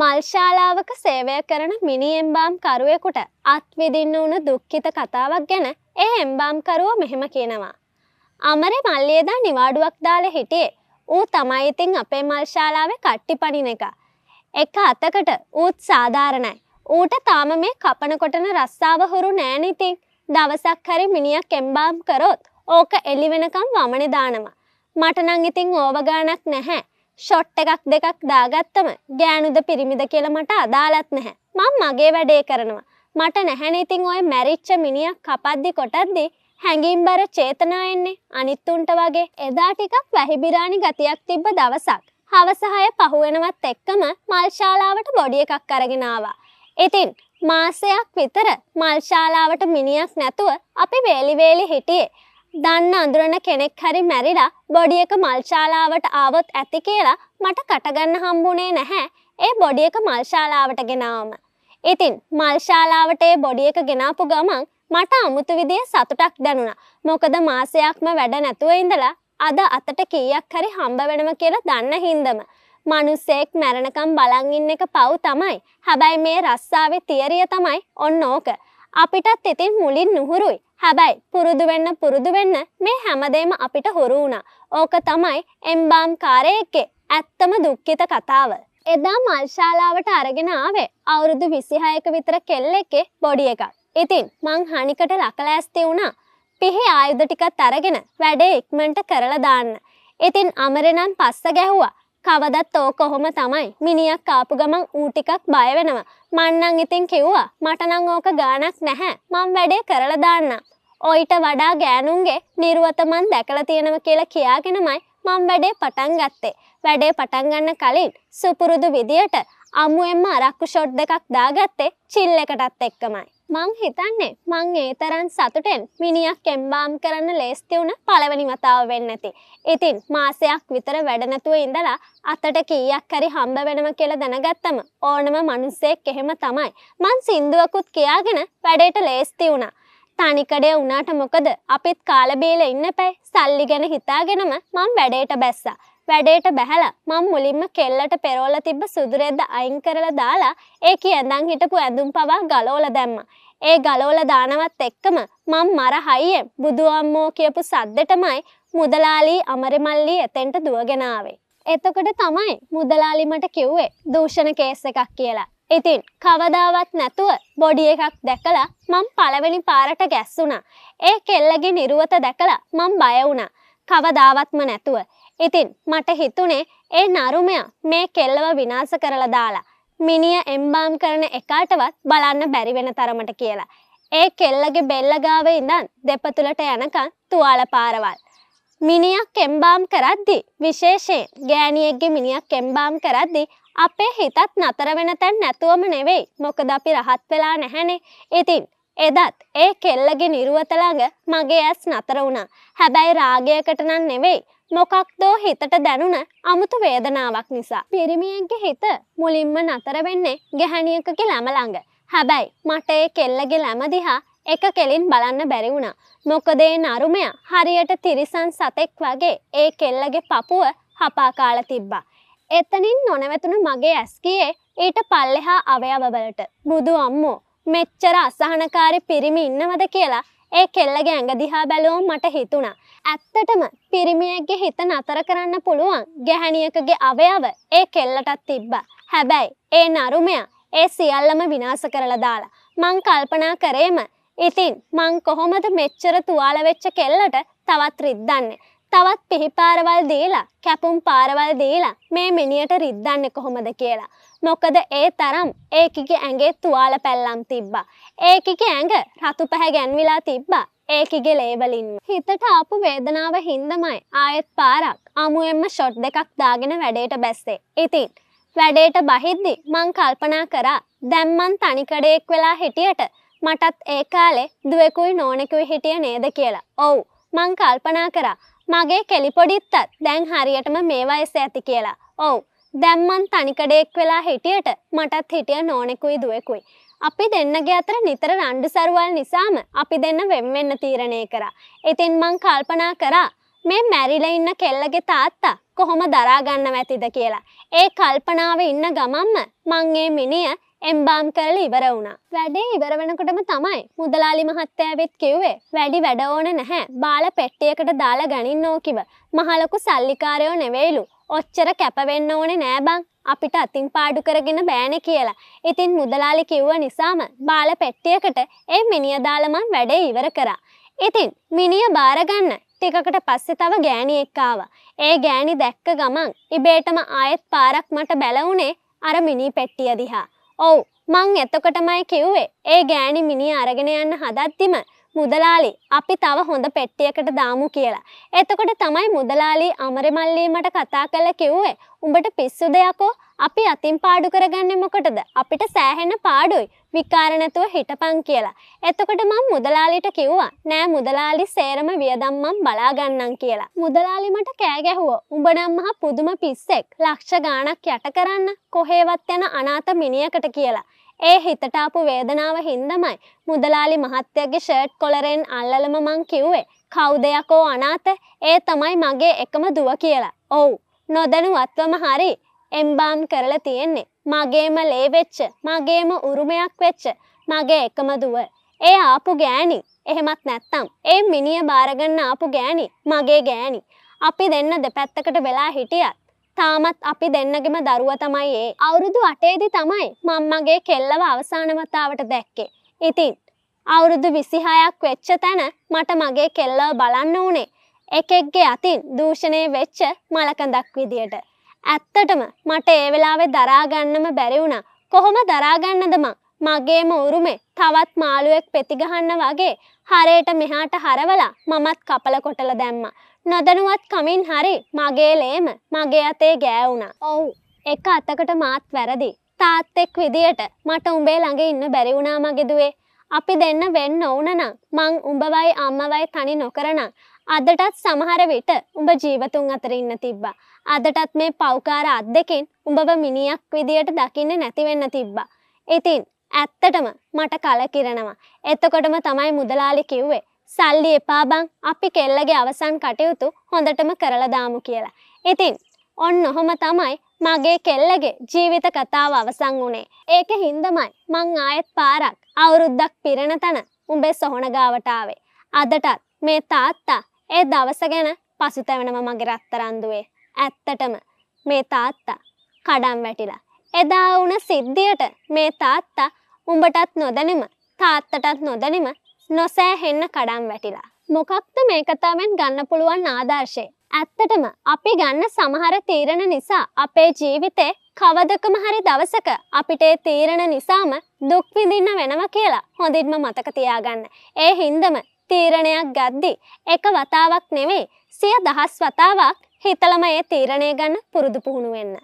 මල්ශාලාවක සේවය කරන මිනි එම්බාම් කරුවෙකුට අත්විඳින්න වුණු දුක්ඛිත කතාවක් ගැන ඒ එම්බාම් කරුවා මෙහෙම කියනවා. අමරේ මල්ලියදා නිවාඩුවක් දාලා හිටියේ. ඌ තමයි ඉතින් අපේ මල්ශාලාවේ කට්ටි පණින එක. එක අතකට ඌත් සාධාරණයි. ඌට තාම මේ කපන කොටන රස්සාව හුරු නෑනේ ඉතින්. දවසක් හරි මිනිහක් එම්බාම් කරොත් ඕක එළි වෙනකම් වමනේ දානවා. මට නම් ඉතින් ඕව ගානක් නැහැ. ෂොට් එකක් දෙකක් දාගත්තම ගෑනුද පිරිමිද කියලා මට අදාළත් නැහැ. මම මගේ වැඩේ කරනවා. මට නැහැනේ ඉතින් ඔය මැරිච්ච මිනිහක් කපද්දි කොටද්දි හැංගීම්බර චේතනා එන්නේ අනිත් උන්ට වගේ. එදා ටිකක් වැහිබිරාණි ගතියක් තිබ්බ දවසක්. හවස 6 පහ වෙනවත් එක්කම මල්ශාලාවට බොඩි එකක් අරගෙන ආවා. ඉතින් මාසයක් විතර මල්ශාලාවට මිනිහක් නැතුව අපි වේලි වේලි හිටියේ. දන්න අඳුරන කෙනෙක් හරි මැරිලා බොඩි එක මල්ශාලාවට ආවොත් ඇති කියලා මට කටගන්න හම්බුනේ නැහැ. ඒ බොඩි එක මල්ශාලාවට ගෙනාවම. ඉතින් මල්ශාලාවට ඒ බොඩි එක ගෙනාපු ගමන් මට අමුතු විදිහේ සතුටක් දැනුණා. මොකද මාසයක්ම වැඩ නැතුව ඉඳලා අද අතට කීයක් හරි හම්බ වෙනම කියලා දන්න හින්දම මිනිස්සෙක් මැරණකම් බලන් ඉන්න එක පව් තමයි. හැබැයි මේ රස්සාවේ තියරිය තමයි ඔන්න ඕක. අපිටත් ඉතින් මුලින් නුහුරුයි. හැබැයි පුරුදු වෙන්න මේ හැමදේම අපිට හොරු වුණා. ඕක තමයි එම්බාම් කාරයේගේ ඇත්තම දුක්ඛිත කතාව. එදා මල්ශාලාවට අරගෙන ආවේ අවුරුදු 26ක විතර කෙල්ලෙක්ගේ බොඩි එකක්. ඉතින් මං හානිකට ලකලෑස්ති වුණා. පිහි ආයුධ ටිකත් අරගෙන වැඩේ ඉක්මනට කරලා දාන්න. ඉතින් අමරෙන් පස්ස ගැහුවා. කවදත් ඕක කොහොම තමයි. මිනිහක් ආපු ගමන් ඌ ටිකක් බය වෙනවා. මං නම් ඉතින් කිව්වා මට නම් ඕක ගාණක් නැහැ. මං වැඩේ කරලා දාන්න. ඔයිට වඩා ගෑනුන්ගේ නිර්වත මන් දැකලා තියෙනවා කියලා කියාගෙනමයි මම වැඩේ පටන් ගත්තේ. වැඩේ පටන් ගන්න කලින් සුපුරුදු විදියට අමුවෙන්ම අරක්කු ෂොට් දෙකක් දාගත්තේ චිල් එකටත් එක්කමයි. මං හිතන්නේ මං ඒ තරම් සතුටෙන් මිනිහක් එම්බාම් කරන්න ලෑස්ති වුණ පළවෙනි වතාව වෙන්න ඇති. ඉතින් මාසයක් විතර වැඩ නැතුව ඉඳලා අතට කීයක් හරි හම්බ වෙනවා කියලා දැනගත්තම ඕනම මිනිහෙක් එහෙම තමයි. මං සින්දුවකුත් කියාගෙන වැඩේට ලෑස්ති වුණා. තනිකඩේ වුණාට මොකද අපිත් කාලා බීලා ඉන්නපැයි සල්ලි ගැන හිතාගෙනම මම වැඩේට බැස්සා. වැඩේට බැහැලා මම මුලින්ම කෙල්ලට පෙරෝලා තිබ්බ සුදුරෙද්ද අයින් කරලා දාලා ඒ කියඳන් හිටපු ඇඳුම් පවා ගලවලා දැම්මා. ඒ ගලවලා දානවත් එක්කම මම මර හයියෙන් බුදු අම්මෝ කියපු සද්දෙටමයි මුදලාලි අමරේ මල්ලි එතෙන්ට දුවගෙන ආවේ. එතකොට තමයි මුදලාලි මට කිව්වේ දූෂණ කේස් එකක් කියලා. ඉතින් කවදාවත් නැතුව බොඩි එකක් දැකලා මම පළවෙනි පාරට ගැස්සුණා. ඒ කෙල්ලගේ නිර්වත දැකලා මම බය වුණා. කවදාවත්ම නැතුව. ඉතින් මට හිතුනේ ඒ නරුමයා මේ කෙල්ලව විනාශ කරලා දාලා මිනිය එම්බාම් කරන එකටවත් බලන්න බැරි වෙන තරමට කියලා. ඒ කෙල්ලගේ බෙල්ල ගාවේ ඉඳන් දෙපතුලට යනකන් තුවාල පාරවල්. මිනියක් එම්බාම් කරද්දි විශේෂයෙන් ගෑණියෙක්ගේ මිනියක් එම්බාම් කරද්දි අපේ හිතත් නතර වෙන තැන් නැතුවම නෙවෙයි. මොකද අපි රහත් වෙලා නැහැනේ. ඉතින් එදත් ඒ කෙල්ලගේ නිර්වත ළඟ මගේ ඇස් නතර වුණා. හැබැයි රාගයකට නම් නෙවෙයි. මොකක්දෝ හිතට දැනුණ අමුතු වේදනාවක් නිසා. පිරිමියෙක්ගේ හිත මුලින්ම නතර වෙන්නේ ගැහණියකගේ ළම ළඟ. හැබැයි මට ඒ කෙල්ලගේ ළම දිහා එක කෙලින් බලන්න බැරි වුණා. මොකද ඒ නරුමයා හරියට තිරිසන් සතෙක් වගේ ඒ කෙල්ලගේ පපුව හපා කාලා තිබ්බා. එතනින් නොනවතුණු මගේ ඇස් ගියේ ඊට පල්ලෙහා අවයව වලට. බුදු අම්මෝ මෙච්චර අසහනකාරී පිරිමි ඉන්නවද කියලා ඒ කෙල්ලගේ ඇඟ දිහා බැලුවම මට හිතුණා. ඇත්තටම පිරිමියෙක්ගේ හිත නතර කරන්න පුළුවන් ගැහණියකගේ අවයව ඒ කෙල්ලටත් තිබ්බා. හැබැයි ඒ නරුමයා ඒ සියල්ලම විනාශ කරලා දාලා. මං කල්පනා කරේම ඉතින් මං කොහොමද මෙච්චර තුවාල වෙච්ච කෙල්ලට තවත් රිද්දන්නේ? තවත් පිහිපාරවල් දීලා, කැපුම් පාරවල් දීලා මේ මිනියට රිද්දන්නේ කොහොමද කියලා. මොකද ඒ තරම් ඒකිගේ ඇඟේ තුවාල පැල්ලම් තිබ්බා. ඒකිගේ ඇඟ රතු පැහැ ගැන්විලා තිබ්බා. ඒකිගේ ලේ වලින්ම. හිතට ආපු වේදනාව හින්දමයි ආයෙත් පාරක් අමුයෙන්ම ෂොට් දෙකක් දාගෙන වැඩේට බැස්සේ. ඉතින් වැඩේට බහිද්දි මං කල්පනා කරා දැන් මං තනිකඩේක් වෙලා හිටියට මටත් ඒ කාලේ දුවෙකුයි නෝනෙකුයි හිටිය නේද කියලා. ඔව් මං කල්පනා කරා මගේ කෙලි පොඩිත්තත් දැන් හරියටම මේ වයස ඇති කියලා. ඔව් දැන් මං තනිකඩේක් වෙලා හිටියට මටත් හිටිය නෝනෙකුයි දුවෙකුයි. අපි දෙන්නගේ අතර නිතර රණ්ඩු සරුවල් නිසාම අපි දෙන්න වෙන් වෙන්න තීරණය කරා. ඉතින් මං කල්පනා කරා මේ මැරිලා ඉන්න කෙල්ලගේ තාත්තා කොහොම දරා ගන්න මැතිද කියලා. ඒ කල්පනාවේ ඉන්න ගමන්ම මං ඒ මිනිහා එම්බාම් කරලා ඉවර වුණා. වැඩේ ඉවර වෙනකොටම තමයි මුදලාලි මහත්තයා වෙත් කිව්වේ වැඩි වැඩ ඕන නැහැ. බාල පෙට්ටියකට දාලා ගනින්න ඕ කිව. මහා ලොකු සල්ලිකාරයෝ නෙවෙයිලු. ඔච්චර කැප වෙන්න ඕනේ නෑ බං. අපිට අතින් පාඩු කරගෙන බෑනේ කියලා. ඉතින් මුදලාලි කිව්ව නිසාම බාල පෙට්ටියකට ඒ මිනිය දාලා මං වැඩේ ඉවර කරා. ඉතින් මිනිය බාර ගන්න ටිකකට පස්සේ තව ගෑණියෙක් ආවා. ඒ ගෑණි දැක්ක ගමන් ඉබේටම ආයෙත් පාරක් මට බැලුනේ අර මිනි පෙට්ටිය දිහා. ඔව් මං එතකොටමයි කිව්වේ ඒ ගෑණි මිනිහ අරගෙන යන්න හදද්දිම මුදලාලි අපි තව හොඳ පෙට්ටියකට දාමු කියලා. එතකොට තමයි මුදලාලි අමරමල්ලී මට කතා කරලා කිව්වේ උඹට පිස්සුද යකෝ අපි අතින් පාඩු කරගන්නේ මොකටද අපිට සෑහෙන පාඩුයි විකාර නැතුව හිටපන් කියලා. එතකොට මං මුදලාලිට කිව්වා නෑ මුදලාලි සේරම වියදම් මං බලා ගන්නම් කියලා. මුදලාලි මට කෑ ගැහුවා උඹ නම් මහ පුදුම පිස්සෙක් ලක්ෂ ගාණක් යට කරන්න කොහෙවත් යන අනාථ මිනිහකට කියලා. ඒ හිතට ආපු වේදනාව හින්දාමයි මුදලාලි මහත්තයාගේ ෂර්ට් කොලරෙන් අල්ලලම මං කිව්වේ කවුද යකෝ අනාථ ඒ තමයි මගේ එකම දුව කියලා. ඔව් නොදැනුවත්වම හරි එම්බාම් කරලා තියෙන්නේ මගේම ලේ වෙච්ච මගේම උරුමයක් වෙච්ච මගේ එකම දුව. ඒ ආපු ගෑණි එහෙමත් නැත්තම් ඒ මිනිය බාර ගන්න ආපු ගෑණි මගේ ගෑණි. අපි දෙන්න දෙපැත්තකට වෙලා හිටියත් තාමත් අපි දෙන්නගෙම දරුවා තමයි ඒ. අවුරුදු 8 දී තමයි මම මගේ කෙල්ලව අවසාන වතාවට දැක්කේ. ඉතින් අවුරුදු 26ක් වෙච්ච තැන මට මගේ කෙල්ලව බලන්න උනේ එකෙක්ගේ අතින් දූෂණය වෙච්ච මලකඳක් විදියට. ඇත්තටම මට ඒ වෙලාවේ දරා ගන්නම බැරි වුණා. කොහොම දරා ගන්නද මං මගේම උරුමේ තවත් මාළුවෙක් පෙති ගහන්න වගේ හරේට මෙහාට හරවලා මමත් කපල කොටල දැම්මා. නොදැනුවත් කමින් හරි මගේ ලේම මගේ අතේ ගෑවුණා. ඔව් එක අතකට මාත් වැරදි තාත්තෙක් විදියට මට උඹේ ළඟ ඉන්න බැරි වුණා මගේ දුවේ. අපි දෙන්න වෙන්න ඕන නම් මං උඹවයි අම්මවයි තනි නොකරනම් අදටත් සමහර විට උඹ ජීවතුන් අතර ඉන්න තිබ්බා. අදටත් මේ පෞකාර අත් දෙකෙන් උඹව මිනියක් විදියට දකින්නේ නැති වෙන්න තිබ්බා. ඉතින් ඇත්තටම මට කලකිරෙනවා. එතකොටම තමයි මුදලාලි කිව්වේ සල්ලි එපා බං අපි කෙල්ලගේ අවසන් කටයුතු හොඳටම කරලා දාමු කියලා. ඉතින් ඔන්න ඔහොම තමයි මගේ කෙල්ලගේ ජීවිත කතාව අවසන් වුණේ. ඒක හින්දාමයි මං ආයෙත් පාරක් අවුරුද්දක් පිරෙන තන උඹේ සොහොන ගාවට ආවේ. අදටත් මේ තාත්තා ඒ දවස ගැන පසුතැවෙනම මගේ රත්තරන්දුවේ. ඇත්තටම මේ තාත්තා කඩම් වැටිලා. එදා වුණ සිද්ධියට මේ තාත්තා උඹටත් නොදැනෙම තාත්තටත් නොදැනෙම නොසෑහෙන්න කඩම් වැටිලා. මොකක්ද මේ කතාවෙන් ගන්න පුළුවන් ආදර්ශය? ඇත්තටම අපි ගන්න සමහර තීරණ නිසා අපේ ජීවිතේ කවදකම හරි දවසක අපිට ඒ තීරණ නිසාම දුක් විඳින්න වෙනවා කියලා හොඳින්ම මතක තියාගන්න. ඒ හින්දම තීරණයක් ගද්දි එක වතාවක් නෙවෙයි 100,000 වතාවක් හිතලම ඒ තීරණය ගන්න පුරුදු පුහුණු වෙන්න.